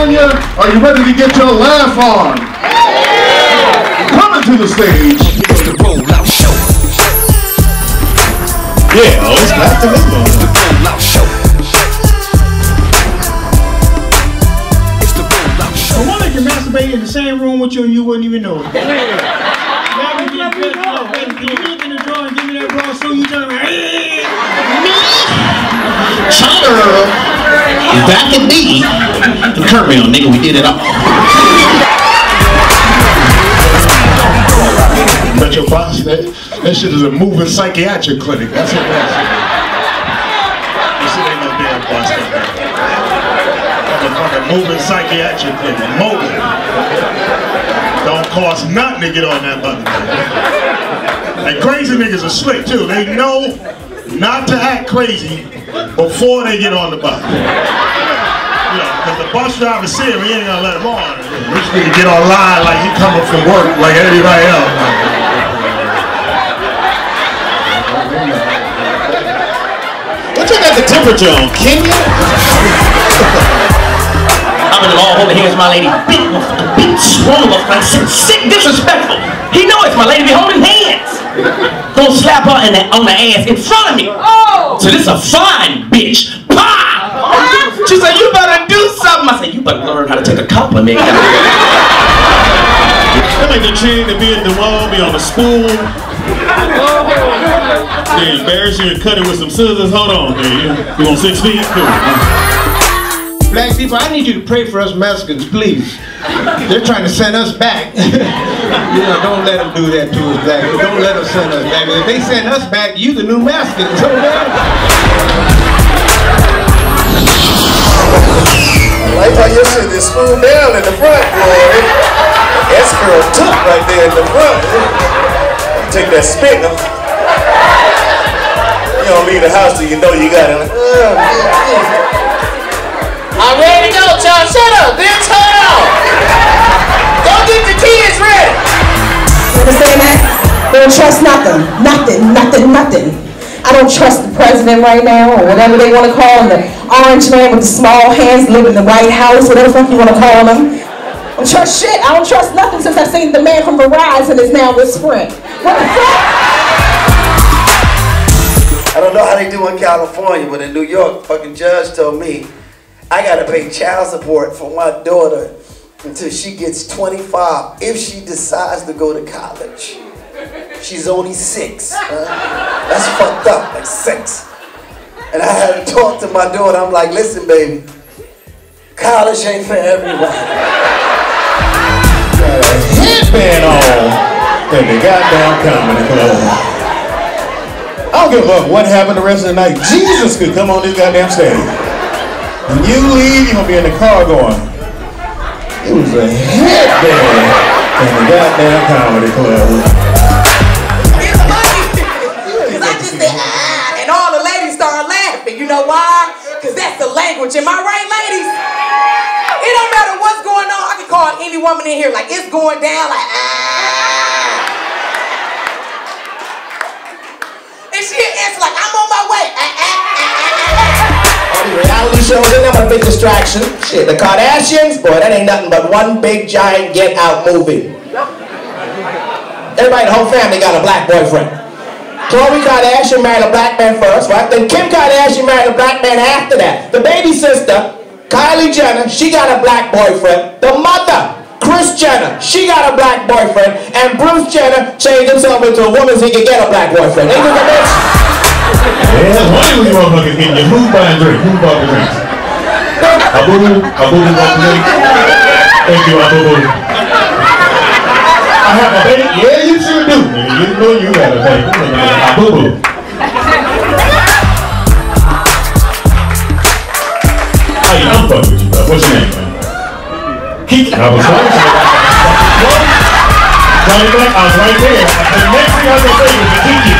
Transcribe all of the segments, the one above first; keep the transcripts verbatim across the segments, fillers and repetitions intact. California, are you ready to get your laugh on? Yeah. Coming to the stage. It's the Roll Out Show. Yeah, oh, it's back to me. It's the Roll Out Show. It's the Roll Out Show. A woman can masturbate in the same room with you and you wouldn't even know it. Now we get a good draw. Can you look in the drawer and give me that draw so you tell me, hey, me? China. Back at me, and curb me on, nigga, we did it all. But your boss, that, that shit is a moving psychiatric clinic. That's what that shit is. That shit ain't no damn boss. That's a fucking moving psychiatric clinic. Moving. Don't cost nothing to get on that button. And crazy niggas are slick, too. They know not to act crazy before they get on the bus. You know, because the bus driver said we ain't gonna let him on. This nigga get online like he coming from work like everybody else. What you got the temperature on, Kenya? I'm in the mall holding hands, my lady. Beat, motherfucker, beat, swung, motherfucker, sick, sick, disrespectful. He know it's my lady be holding hands. Gonna slap her in the, on the ass in front of me. Oh. So this a fine bitch. Pah! She said, you better do something. I said, you better learn how to take a compliment. That make the chin to be in the wall, be on a spoon. They embarrass you and cut it with some scissors. Hold on, man. You on six feet? Cool. Black people, I need you to pray for us Mexicans, please. They're trying to send us back. You know, don't let them do that to us back. Don't let them send us back. If they send us back, you the new Mexicans. So I like how your shit is screwed down in the front, boy. That's girl took right there in the front. Take that spit. You don't leave the house till you know you got it. I'm ready to go, John. Shut up, bitch. Hold on. Go get the kids ready. You understand that? Don't trust nothing. Nothing, nothing, nothing. I don't trust the president right now, or whatever they want to call him. The orange man with the small hands living in the White House, whatever the fuck you want to call him. I don't trust shit. I don't trust nothing since I've seen the man from Verizon is now with Sprint. What the fuck? I don't know how they do in California, but in New York, fucking judge told me I gotta pay child support for my daughter until she gets twenty-five if she decides to go to college. She's only six. Huh? That's fucked up, like six. And I had to talk to my daughter. I'm like, listen, baby, college ain't for everybody. Got a headband on in the goddamn comedy club. I don't give a fuck what happened the rest of the night. Jesus could come on this goddamn stage. When you leave, you're gonna be in the car going, it was a headband in the goddamn comedy club. It's funny, because I just said, ah, and all the ladies started laughing. You know why? Because that's the language. Am I right, ladies? It don't matter what's going on. I can call any woman in here like, it's going down, like, ah. And she'll answer like, I'm on my way, ah, ah, ah. Reality show, they know what a big distraction. Shit, the Kardashians, boy, that ain't nothing but one big giant get out movie. Everybody in the whole family got a black boyfriend. Khloe Kardashian married a black man first, right? Then Kim Kardashian married a black man after that. The baby sister, Kylie Jenner, she got a black boyfriend. The mother, Kris Jenner, she got a black boyfriend. And Bruce Jenner changed himself into a woman so he could get a black boyfriend. Ain't this a bitch? Yeah, that's funny when you motherfuckers getting your move by and drink. Move by and drink. Abubu, abubu, abubu. Thank you, abubu. I have a baby. Yeah, you sure do. You know you have a baby. Abubu. Hey, I'm fucking with you, bro. What's your name, man? Keith. I was right there. I was right there. The next thing I was going to say was Kiki.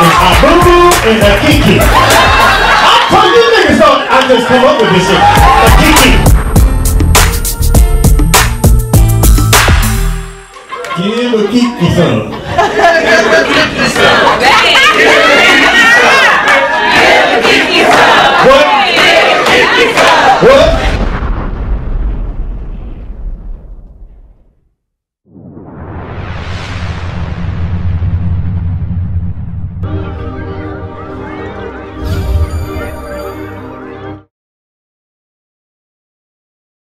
It's a boo-boo and a kiki. I told you niggas thought I just come up with this shit. A kiki. Give a kiki some.